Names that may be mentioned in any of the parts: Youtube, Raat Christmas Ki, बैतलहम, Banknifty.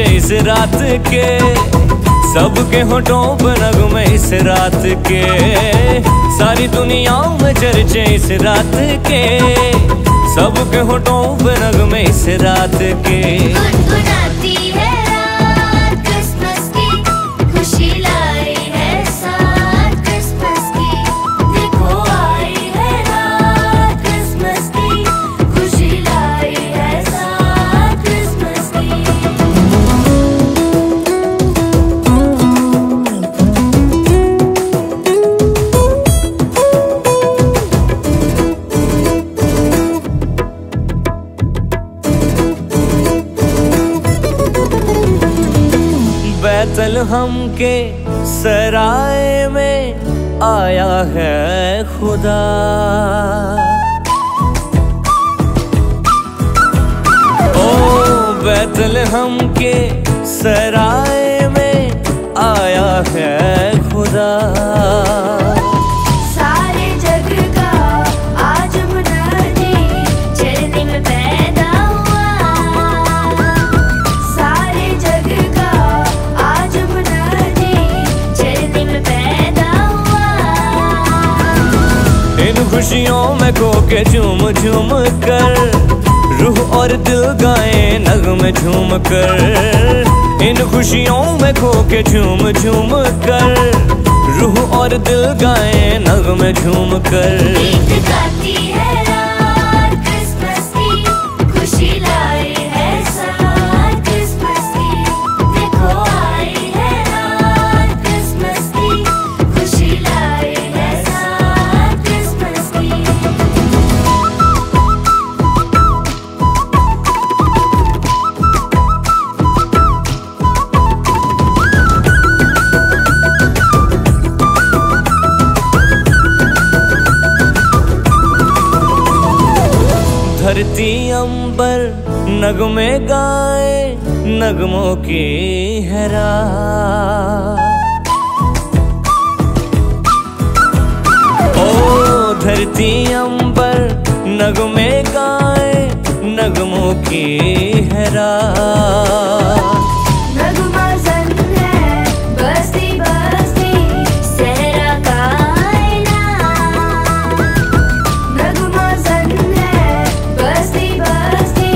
नशे इस रात के, सबके होठों पर नगमे इस रात के, सारी दुनिया में चर्चे इस रात के, सबके होठों पर नगमे इस रात के। गुनगुनाती है रात क्रिसमस की, खुशी लाई है साथ क्रिसमस की, देखो आई है रात क्रिसमस की, खुशी लाई है साथ क्रिसमस की। बैतलहम के सराय में आया है खुदा, ओ बैतलहम के सराय में आया है खुदा, सारे जग का आज मुनादी चलने में पैदा हुआ, सारे जग का आज मुनादी चलने में पैदा हुआ। इन खुशियों में खो के झूम झूम कर रूह और दिल गाए नगमे झूम कर, इन खुशियों में खो के झूम झूम कर रूह और दिल गाए नगमे झूम कर। धरती अंबर नगमे गाए नगमों की है रात, ओ धरती अंबर नगमे गाए नगमों की है रात, नगमा जन है बस्ती बस्ती सहरा का आईना, नगमा जन है बस्ती बस्ती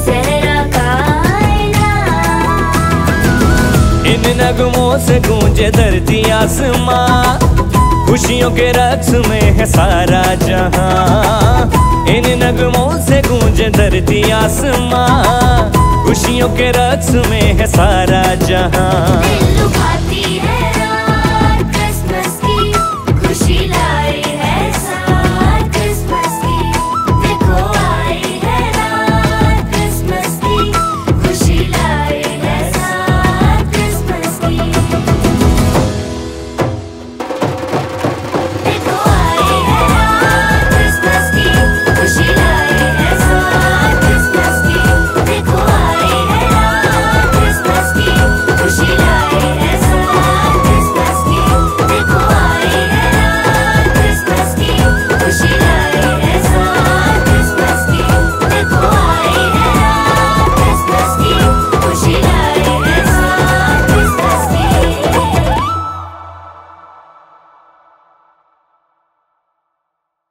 सहरा का आईना। इन नगमों से गूंजे धरती आसमां, खुशियों के रक्स में है सारा जहां, इन नगमों से गूंजे धरती आसमां, खुशियों के रक्स में है सारा जहां।